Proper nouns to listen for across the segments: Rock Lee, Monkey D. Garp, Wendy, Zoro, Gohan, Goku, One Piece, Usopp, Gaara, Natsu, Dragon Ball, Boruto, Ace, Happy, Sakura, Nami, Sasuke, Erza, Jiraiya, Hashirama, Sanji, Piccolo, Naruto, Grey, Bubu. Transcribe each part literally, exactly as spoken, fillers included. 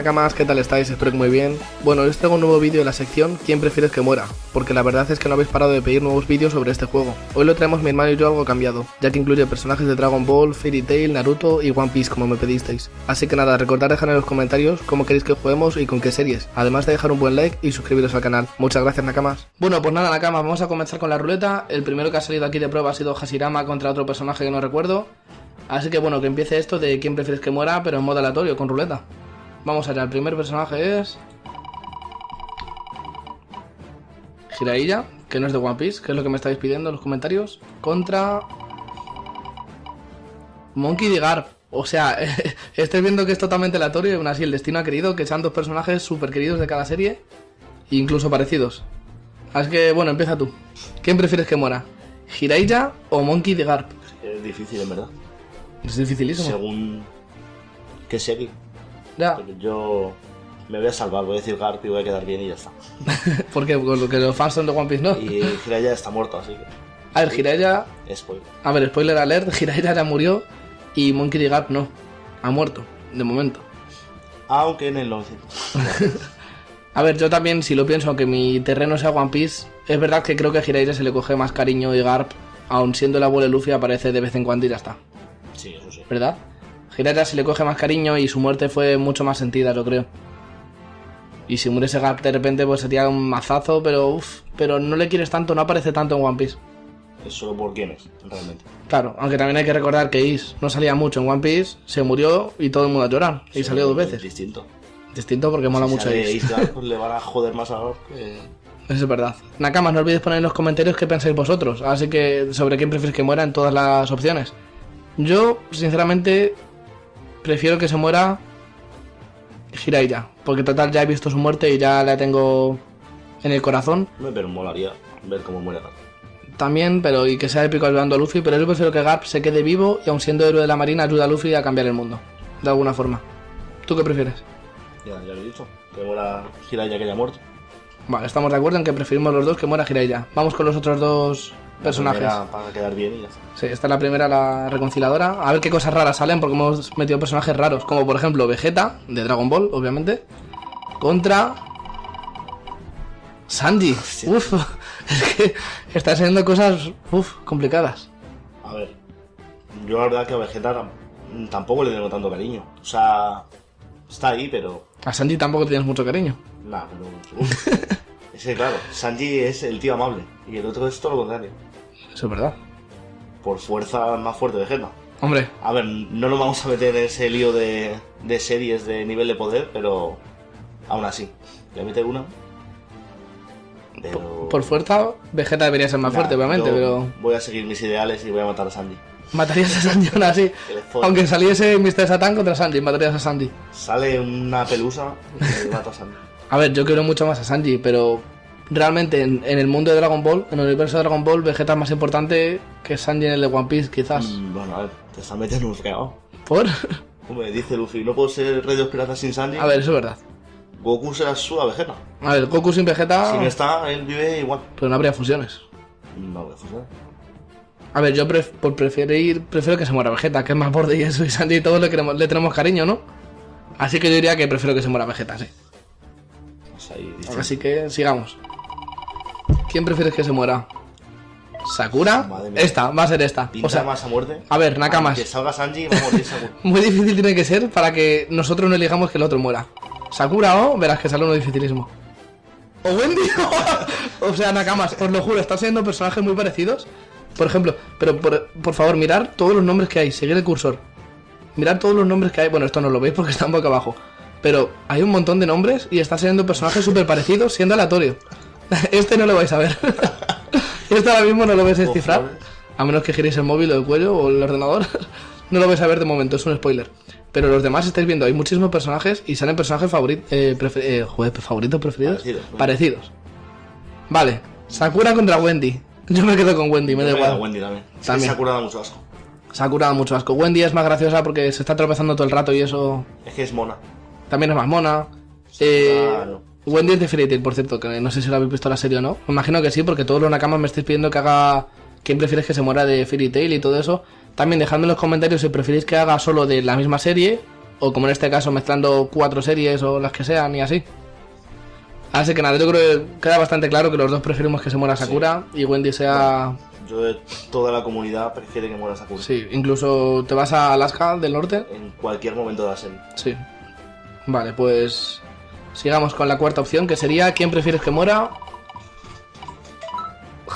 Nakamas, ¿qué tal estáis? Espero que muy bien. Bueno, hoy os traigo un nuevo vídeo de la sección ¿Quién prefieres que muera? Porque la verdad es que no habéis parado de pedir nuevos vídeos sobre este juego. Hoy lo traemos mi hermano y yo algo cambiado, ya que incluye personajes de Dragon Ball, Fairy Tail, Naruto y One Piece como me pedisteis. Así que nada, recordad dejar en los comentarios cómo queréis que juguemos y con qué series, además de dejar un buen like y suscribiros al canal. Muchas gracias, Nakamas. Bueno, pues nada, Nakamas, vamos a comenzar con la ruleta. El primero que ha salido aquí de prueba ha sido Hashirama contra otro personaje que no recuerdo. Así que bueno, que empiece esto de quién prefieres que muera, pero en modo aleatorio, con ruleta. Vamos allá, el primer personaje es... Jiraiya, que no es de One Piece, que es lo que me estáis pidiendo en los comentarios. Contra... Monkey D. Garp. O sea, estáis viendo que es totalmente aleatorio y aún así el destino ha querido que sean dos personajes súper queridos de cada serie. Incluso parecidos. Así que bueno, empieza tú. ¿Quién prefieres que muera? ¿Jiraiya o Monkey D. Garp? Es difícil, en verdad. Es dificilísimo. Según que serie. Ya. Pero yo me voy a salvar, voy a decir Garp y voy a quedar bien y ya está. Porque porque los fans son de One Piece, ¿no? Y Jiraiya está muerto, así que... A ver, Jiraiya... Spoiler. A ver, spoiler alert, Jiraiya ya murió y Monkey D. Garp no. Ha muerto, de momento. Aunque en el once. A ver, yo también, si lo pienso, aunque mi terreno sea One Piece, es verdad que creo que a Jiraiya se le coge más cariño y Garp, aun siendo el abuelo de Luffy, aparece de vez en cuando y ya está. Sí, eso sí. ¿Verdad? Jiraiya se le coge más cariño y su muerte fue mucho más sentida, yo creo. Y si muere ese Garp de repente, pues sería un mazazo, pero uff, pero no le quieres tanto, no aparece tanto en One Piece. Es solo por quién es, realmente. Claro, aunque también hay que recordar que Ace no salía mucho en One Piece, se murió y todo el mundo a llorar. Sí, y salió dos veces. Distinto. Distinto porque mola si mucho Ace. Ace Garp, pues le van a joder más a Garp que... Eso es verdad. Nakamas, no olvidéis poner en los comentarios qué pensáis vosotros, así que sobre quién preferís que muera en todas las opciones. Yo, sinceramente, prefiero que se muera Jiraiya, porque total ya he visto su muerte y ya la tengo en el corazón. Pero molaría ver cómo muere Garp. También, pero y que sea épico ayudando a Luffy, pero yo prefiero que Garp se quede vivo y aun siendo héroe de la marina ayuda a Luffy a cambiar el mundo, de alguna forma. ¿Tú qué prefieres? Ya, ya lo he dicho, que muera Jiraiya, que haya muerto. Vale, estamos de acuerdo en que preferimos los dos que muera Jiraiya. Vamos con los otros dos... personajes. Para quedar bien y ya está. Sí, esta es la primera, la reconciliadora. A ver qué cosas raras salen, porque hemos metido personajes raros, como por ejemplo Vegeta, de Dragon Ball, obviamente, contra... Sanji. Sí. Uf, es que están saliendo cosas, uf, complicadas. A ver, yo la verdad que a Vegeta tampoco le tengo tanto cariño. O sea, está ahí, pero... A Sanji tampoco tienes mucho cariño. Nah, pero... Es que claro, Sanji es el tío amable, y el otro es todo lo contrario. Eso es verdad. Por fuerza más fuerte de Vegeta. Hombre. A ver, no nos vamos a meter en ese lío de, de series de nivel de poder, pero aún así. Ya mete una. Pero... Por, por fuerza, Vegeta debería ser más nah, fuerte, obviamente, pero... Voy a seguir mis ideales y voy a matar a Sanji. ¿Matarías a Sanji aún así? Aunque saliese míster Satan contra Sanji, matarías a Sanji. Sale una pelusa y mato a Sanji. A ver, yo quiero mucho más a Sanji, pero... Realmente, en, en el mundo de Dragon Ball, en el universo de Dragon Ball, Vegeta es más importante que Sanji en el de One Piece, quizás. Mm, bueno, a ver, te están metiendo un fregado. ¿Por? Hombre, dice Luffy, no puedo ser rey de los piratas sin Sanji. A ver, eso es verdad. Goku será su a Vegeta. A ver, Goku sin Vegeta... Si no está, él vive igual. Pero no habría fusiones. No habría fusiones. A ver, yo pref por preferir, prefiero que se muera Vegeta, que es más borde y eso, y Sanji y todos le, queremos, le tenemos cariño, ¿no? Así que yo diría que prefiero que se muera Vegeta, sí. Así que sigamos. ¿Quién prefieres que se muera? ¿Sakura? Esta, va a ser esta. Pinta o sea, más a muerte. A ver, Nakamas. Que salga Sanji, va a morir Sakura. Muy difícil tiene que ser para que nosotros no elijamos que el otro muera. Sakura o, verás que sale uno dificilísimo. O Wendy. O sea, Nakamas, os lo juro, están siendo personajes muy parecidos. Por ejemplo, pero por, por favor, mirar todos los nombres que hay, seguir el cursor. Mirar todos los nombres que hay. Bueno, esto no lo veis porque están boca abajo. Pero hay un montón de nombres y está saliendo personajes súper parecidos siendo aleatorio. Este no lo vais a ver. Este ahora mismo no lo vais a descifrar. A menos que giréis el móvil o el cuello o el ordenador. No lo vais a ver de momento, es un spoiler. Pero los demás estáis viendo, hay muchísimos personajes y salen personajes favoritos, eh, prefer eh, joder, favoritos, preferidos, parecidos, ¿no? Parecidos. Vale, Sakura contra Wendy. Yo me quedo con Wendy, me da igual. Wendy también. también. Sí, Sakura da mucho asco. Sakura da mucho asco. Wendy es más graciosa porque se está tropezando todo el rato y eso... Es que es mona. También es más mona. Sí, eh, claro. Wendy es de Fairy Tail, por cierto, que no sé si lo habéis visto la serie o no. Me imagino que sí, porque todos los Nakamas me estáis pidiendo que haga... ¿Quién prefieres que se muera de Fairy Tail y todo eso? También dejadme en los comentarios si preferís que haga solo de la misma serie o como en este caso mezclando cuatro series o las que sean y así. Así que nada, yo creo que queda bastante claro que los dos preferimos que se muera Sakura, sí, y Wendy sea... Yo de toda la comunidad prefiere que muera Sakura. Sí, incluso te vas a Alaska del norte. En cualquier momento de la serie. Sí. Vale, pues sigamos con la cuarta opción, que sería ¿quién prefieres que muera?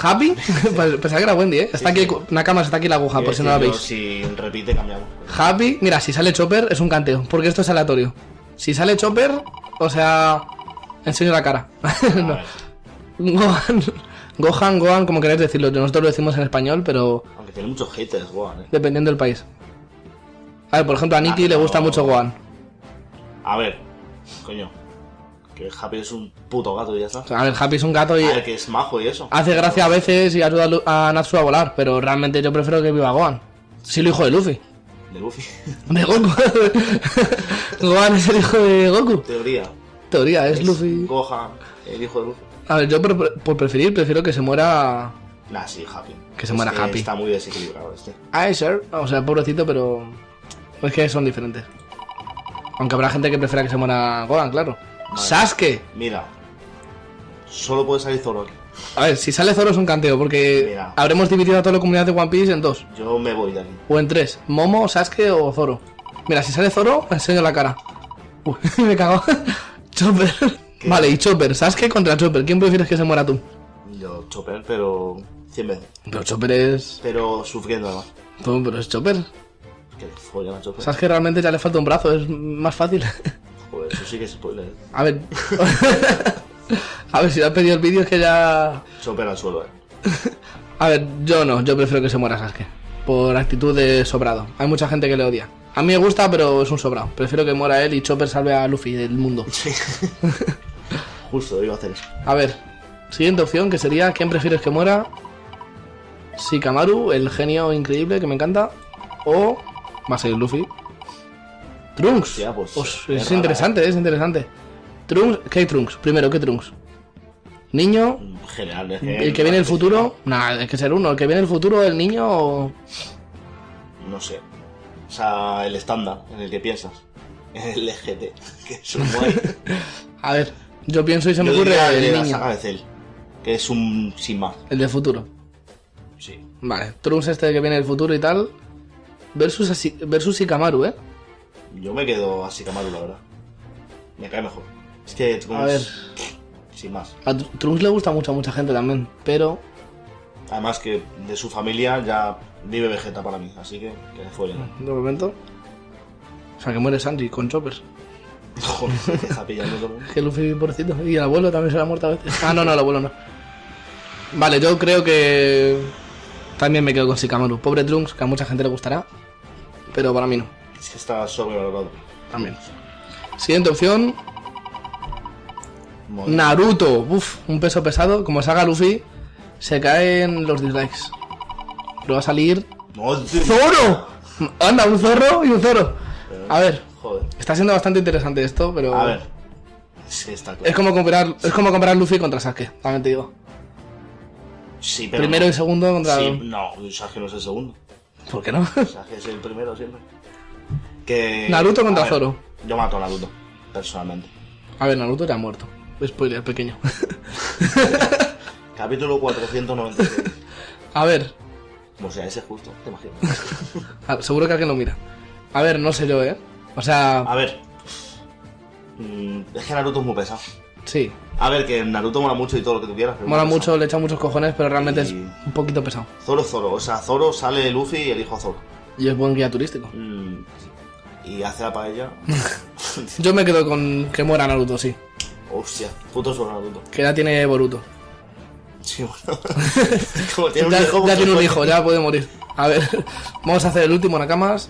¿Happy? Pensaba que era Wendy, ¿eh? Está sí, aquí, sí. Nakama está aquí la aguja, sí, por si no la veis. Si repite, cambiamos. Happy, mira, si sale Chopper es un canteo, porque esto es aleatorio. Si sale Chopper, o sea... Enseño la cara. No. Gohan, Gohan, Gohan, como queréis decirlo. Nosotros lo decimos en español, pero... Aunque tiene muchos haters, Gohan, ¿eh? Dependiendo del país. A ver, por ejemplo, a Nikki ah, le gusta no. mucho Gohan. A ver, coño. Que Happy es un puto gato y ya está. O sea, a ver, Happy es un gato y... A ver, que es majo y eso. Hace gracia a veces y ayuda a Natsu a volar, pero realmente yo prefiero que viva Gohan. Sí, lo hijo de Luffy. ¿De Luffy? De Goku. Gohan es el hijo de Goku. Teoría. Teoría, es, es Luffy. Gohan, el hijo de Luffy. A ver, yo por, por preferir, prefiero que se muera... Nah, sí, Happy. Que se es muera que Happy. Está muy desequilibrado este. Ah, sir. O sea, pobrecito, pero... Es que son diferentes. Aunque habrá gente que prefiera que se muera Gohan, claro. Vale. Sasuke. Mira. Solo puede salir Zoro aquí. A ver, si sale Zoro es un canteo, porque... Mira. Habremos dividido a toda la comunidad de One Piece en dos. Yo me voy de aquí. O en tres. Momo, Sasuke o Zoro. Mira, si sale Zoro, enseño la cara. Uy, me cago. Chopper. ¿Qué? Vale, y Chopper, Sasuke contra Chopper, ¿quién prefieres que se muera tú? Yo, Chopper, pero... cien veces. Pero Chopper es... Pero sufriendo además. No, pero es Chopper. Que follan a Chopper. Sasuke realmente ya le falta un brazo, es más fácil. Joder, eso sí que es spoiler. A ver... A ver, si le has pedido el vídeo es que ya... Chopper al suelo, eh. A ver, yo no, yo prefiero que se muera Sasuke. Por actitud de sobrado. Hay mucha gente que le odia. A mí me gusta, pero es un sobrado. Prefiero que muera él y Chopper salve a Luffy del mundo. Sí. Justo, iba a hacer eso. A ver, siguiente opción, que sería ¿quién prefieres que muera? Shikamaru, el genio increíble que me encanta. O... va a ser Luffy. Trunks. Hostia, pues, Os, es rara, interesante, eh. es interesante. Trunks, ¿qué hay Trunks? Primero, ¿qué Trunks? Niño. General, el que general, viene el futuro. Nada, es que ser uno. El que viene el futuro, el niño o... No sé. O sea, el estándar en el que piensas. El L G T, que es un guay. A ver, yo pienso y se me yo ocurre el de niño. La saga de Cell, que es un sin más. El del futuro. Sí. Vale, Trunks este que viene del futuro y tal. Versus, Asi versus Shikamaru, ¿eh? Yo me quedo a Shikamaru, la verdad. Me cae mejor. Es que Trunks... A ver... Sin más. A Trunks le gusta mucho a mucha gente también, pero... Además que de su familia ya... Vive Vegeta para mí, así que que fuera. De momento. O sea, que muere Sanji con Chopper. Joder, que está pillando todo. Que Luffy, pobrecito. Y el abuelo también se ha muerto a veces. Ah, no, no, el abuelo no. Vale, yo creo que... También me quedo con Shikamaru. Pobre Trunks, que a mucha gente le gustará. Pero para mí no. Es que está sobrevalorado. También. Siguiente opción. Madre. Naruto. Uf, un peso pesado. Como salga Luffy, se caen los dislikes. Pero va a salir... ¡No, ¡Zoro! Anda, un zorro y un Zoro. Pero, a ver, joder. Está siendo bastante interesante esto, pero... A ver, sí, está claro. Es como comparar, es como comparar Luffy contra Sasuke, también te digo. Sí, pero... Primero no. y segundo contra... Sí, no, Sasuke no es el segundo. ¿Por qué no? Sasuke es el primero siempre. Que... Naruto contra ver, Zoro. Yo mato a Naruto, personalmente. A ver, Naruto ya ha muerto. Spoiler pequeño. Capítulo cuatrocientos noventa y seis. A ver... O sea, ese justo, te imagino. Ver, seguro que alguien lo mira. A ver, no sé yo, ¿eh? O sea... A ver... Mm, es que Naruto es muy pesado. Sí. A ver, que Naruto mola mucho y todo lo que tú quieras. Pero mola mucho, le echa muchos cojones, pero realmente y... es un poquito pesado. Zoro, Zoro. O sea, Zoro sale Luffy y el hijo a Zoro. Y es buen guía turístico. Mm, y hace la paella... Yo me quedo con que muera Naruto, sí. Hostia, puto sobre Naruto. Que ya tiene Boruto. Sí, bueno. Como tiene ya, un hijo, ya tiene un hijo, ya puede morir. A ver, vamos a hacer el último Nakamas.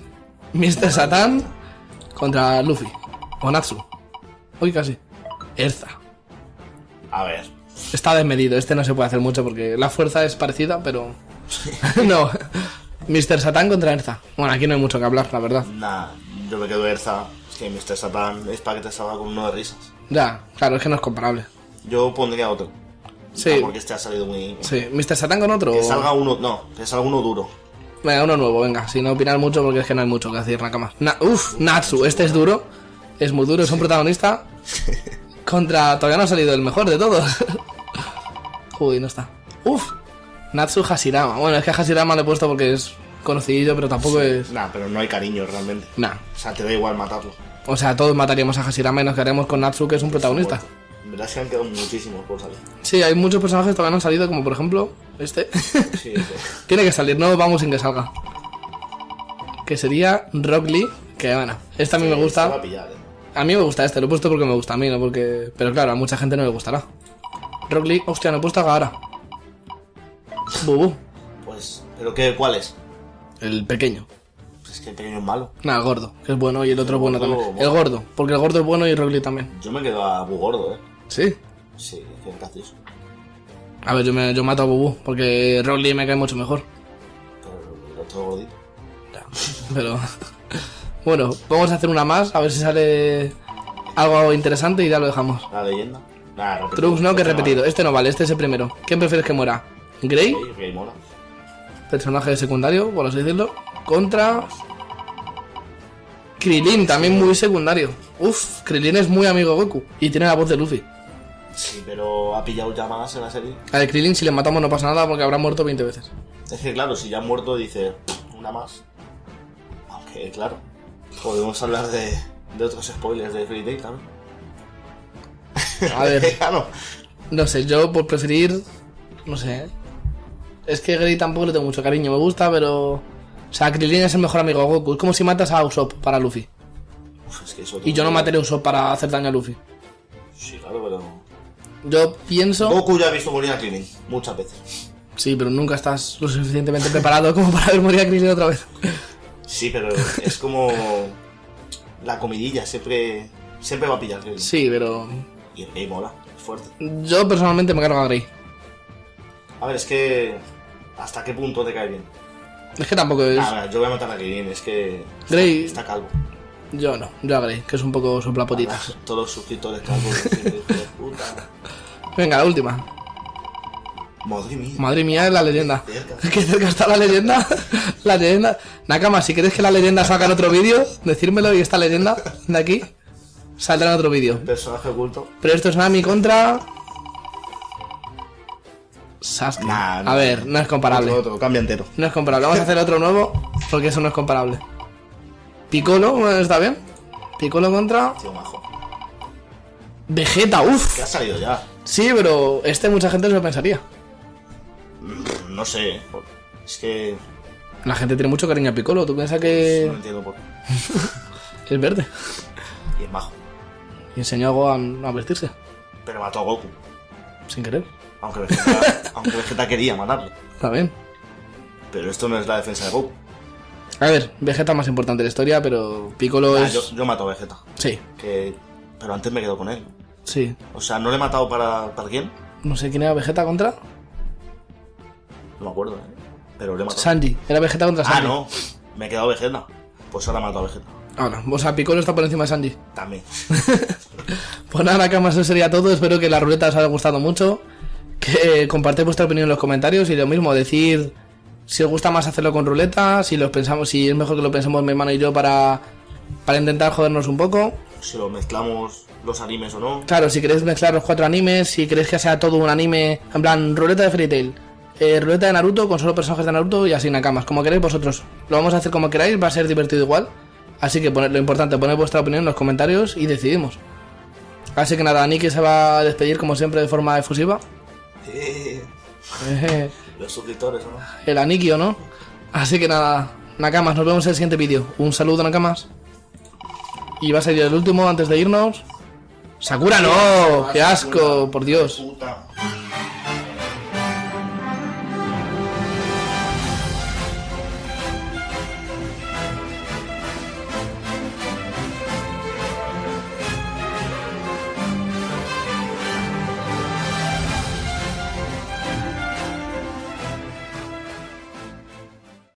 mister Satan contra Luffy. O Natsu. Uy, casi. Erza. A ver. Está desmedido, este no se puede hacer mucho porque la fuerza es parecida, pero... No. mister Satan contra Erza. Bueno, aquí no hay mucho que hablar, la verdad. Nah, yo me quedo Erza. Es que mister Satan es para que te salga con uno de risas. Ya, claro, es que no es comparable. Yo pondría otro. Sí. Ah, porque este ha salido muy... Sí, mister Satan con otro. Que salga uno, no, que salga uno duro. Venga, uno nuevo, venga, sin opinar mucho porque es que no hay mucho que decir, Nakama. Na Uf, Natsu, este es duro. Es muy duro, es un protagonista. Contra... Todavía no ha salido el mejor de todos. Uy, no está. Uf, Natsu Hashirama. Bueno, es que a Hashirama le he puesto porque es conocidillo, pero tampoco sí, es... Nah, pero no hay cariño realmente. Nah. O sea, te da igual matarlo. O sea, todos mataríamos a Hashirama y nos quedaríamos con Natsu, que es un protagonista. En verdad se han quedado muchísimos por salir. Sí, hay muchos personajes que todavía no han salido, como por ejemplo... Este. Sí, este. Tiene que salir, no vamos sin que salga. Que sería Rock Lee. Que bueno, este a mí sí, me gusta. Va a, pillar, eh. a mí me gusta este, lo he puesto porque me gusta a mí, no porque... Pero claro, a mucha gente no le gustará. Rock Lee, hostia, no he puesto a Gaara. Bubu. Pues, ¿pero qué? ¿Cuál es? El pequeño. Pues es que el pequeño es malo. Nah, el gordo, que es bueno y el otro es bueno también. Bueno. El gordo, porque el gordo es bueno y Rock Lee también. Yo me quedo a Bu gordo, ¿eh? ¿Sí? Sí, es que me castizo. A ver, yo, me, yo mato a Bubu, porque Rock Lee me cae mucho mejor. Pero el otro gordito. Ya, pero... Bueno, vamos a hacer una más, a ver si sale algo interesante y ya lo dejamos. ¿La leyenda? Nah, repetido. Trunks no, que he repetido. Este no vale, este es el primero. ¿Quién prefieres que muera? ¿Grey? Sí, Grey mola. Personaje secundario, por así decirlo. Contra... Krilin, también muy secundario. Uf, Krilin es muy amigo de Goku. Y tiene la voz de Luffy. Sí, pero ha pillado ya más en la serie. A ver, Krilin, si le matamos no pasa nada porque habrá muerto veinte veces. Es que claro, si ya han muerto dice... Una más. Aunque claro... Podemos hablar de, de otros spoilers de Fairy Tail también. A ver, no sé, yo por preferir, no sé. Es que Grey tampoco le tengo mucho cariño, me gusta, pero... O sea, Krilin es el mejor amigo de Goku, es como si matas a Usopp para Luffy. Uf, es que eso y yo no mataré a Usopp para hacer daño a Luffy. Sí, claro, pero... Yo pienso... Goku ya ha visto morir a Krilin, muchas veces. Sí, pero nunca estás lo suficientemente preparado como para ver morir a Krilin otra vez. Sí, pero es como la comidilla, siempre siempre va a pillar Grey. Sí, pero... Y el Grey mola, es fuerte. Yo personalmente me cargo a Grey. A ver, es que... ¿Hasta qué punto te cae bien? Es que tampoco es... Nada, yo voy a matar a Grey, es que... Grey... Está, está calvo. Yo no, yo a Grey, que es un poco soplapotitas. Ahora, todos los suscriptores calvos, hijo de puta. Venga, la última. Madre mía. Madre mía, es la leyenda. Qué cerca está la leyenda. La leyenda. Nakama, si quieres que la leyenda salga en otro vídeo, decírmelo y esta leyenda de aquí saldrá en otro vídeo. Personaje oculto. Pero esto es Nami contra... Sasuke. Nah, no, a ver, no es comparable. Otro, otro, cambia entero. No es comparable. Vamos a hacer otro nuevo porque eso no es comparable. Piccolo, ¿está bien? Piccolo contra... Tío majo. Vegeta, uff. ¿Qué ha salido ya? Sí, pero este mucha gente no lo pensaría. No sé, es que... La gente tiene mucho cariño a Piccolo, ¿tú piensas que...? No entiendo por qué. Es verde. Y es majo. Y enseñó a Gohan a vestirse. Pero mató a Goku. Sin querer. Aunque Vegeta, aunque Vegeta quería matarle. Está bien. Pero esto no es la defensa de Goku. A ver, Vegeta es más importante de la historia, pero Piccolo ah, es... Yo, yo mato a Vegeta. Sí. Que... Pero antes me quedo con él. Sí. O sea, ¿no le he matado para, para quién? No sé quién era Vegeta contra... No me acuerdo, ¿eh? Pero le he matado. Sanji, era Vegeta contra Sanji. Ah, no, me he quedado Vegeta. Pues ahora he matado a Vegeta. Ahora, o sea, Piccolo está por encima de Sanji. También. Pues nada, Nakama, eso sería todo. Espero que la ruleta os haya gustado mucho. Que compartáis vuestra opinión en los comentarios. Y lo mismo, decir si os gusta más hacerlo con ruleta. Si los pensamos, si es mejor que lo pensemos mi hermano y yo para, para intentar jodernos un poco. Si lo mezclamos los animes o no. Claro, si queréis mezclar los cuatro animes. Si queréis que sea todo un anime. En plan, ruleta de Fairy Tail. Eh, ruleta de Naruto con solo personajes de Naruto y así Nakamas, como queréis vosotros. Lo vamos a hacer como queráis, va a ser divertido igual. Así que poned, lo importante, poned vuestra opinión en los comentarios y decidimos. Así que nada, Niki se va a despedir como siempre de forma efusiva. Eh, eh, los suscriptores, ¿no? El Aniki, ¿o no? Así que nada, Nakamas, nos vemos en el siguiente vídeo. Un saludo, Nakamas. Y va a ser el último antes de irnos. ¡Sakura no! ¡Qué asco! ¡Por Dios!